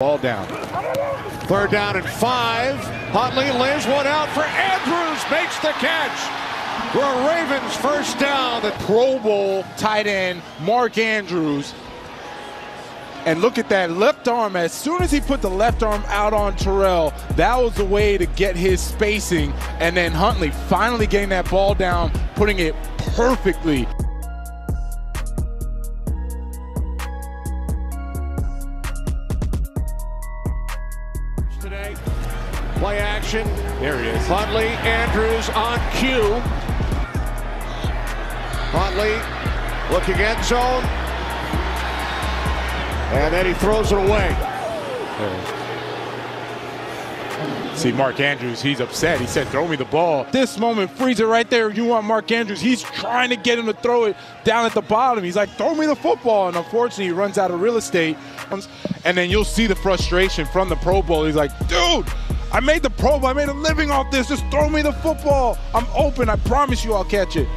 Ball down. Third down and 5. Huntley lays one out for Andrews. Makes the catch for a Ravens first down. The Pro Bowl tight end, Mark Andrews. And look at that left arm. As soon as he put the left arm out on Terrell, that was the way to get his spacing. And then Huntley finally getting that ball down, putting it perfectly. Today. Play action. There he is. Huntley, Andrews on cue. Huntley looking end zone. And then he throws it away. See, Mark Andrews, he's upset. He said, throw me the ball. This moment, freeze it right there. You want Mark Andrews. He's trying to get him to throw it down at the bottom. He's like, throw me the football. And unfortunately, he runs out of real estate. And then you'll see the frustration from the Pro Bowl. He's like, dude, I made the Pro Bowl. I made a living off this. Just throw me the football. I'm open. I promise you I'll catch it.